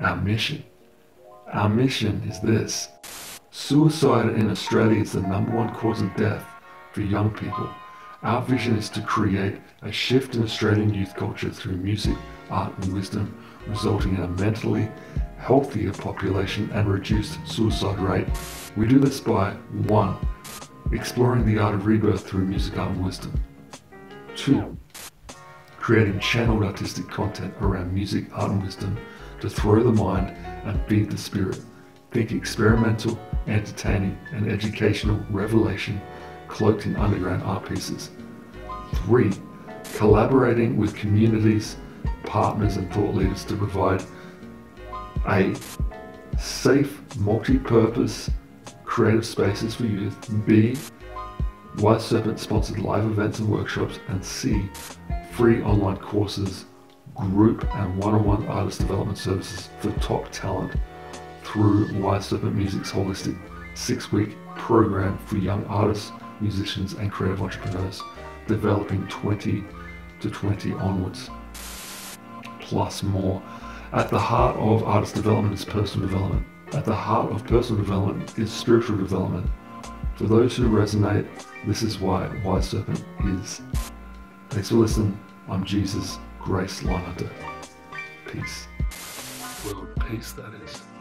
our mission. Our mission is this. Suicide in Australia is the #1 cause of death for young people. Our vision is to create a shift in Australian youth culture through music, art and wisdom, resulting in a mentally healthier population and reduced suicide rate. We do this by 1. Exploring the art of rebirth through music, art and wisdom. 2. Creating channeled artistic content around music, art and wisdom to throw the mind and feed the spirit. Think experimental, entertaining and educational revelation cloaked in underground art pieces. 3. Collaborating with communities, partners and thought leaders to provide a safe, multi-purpose, creative spaces for youth. B. Wise Serpent sponsored live events and workshops. And C. Free online courses, group and one-on-one artist development services for top talent through Wise Serpent Music's holistic 6-week program for young artists, musicians and creative entrepreneurs developing 20 to 20 onwards, plus more. At the heart of artist development is personal development. At the heart of personal development is spiritual development. For those who resonate, this is why Wise Serpent is. Thanks for listening. I'm Jesus Grace Lion-Hunter. Peace. World peace, that is.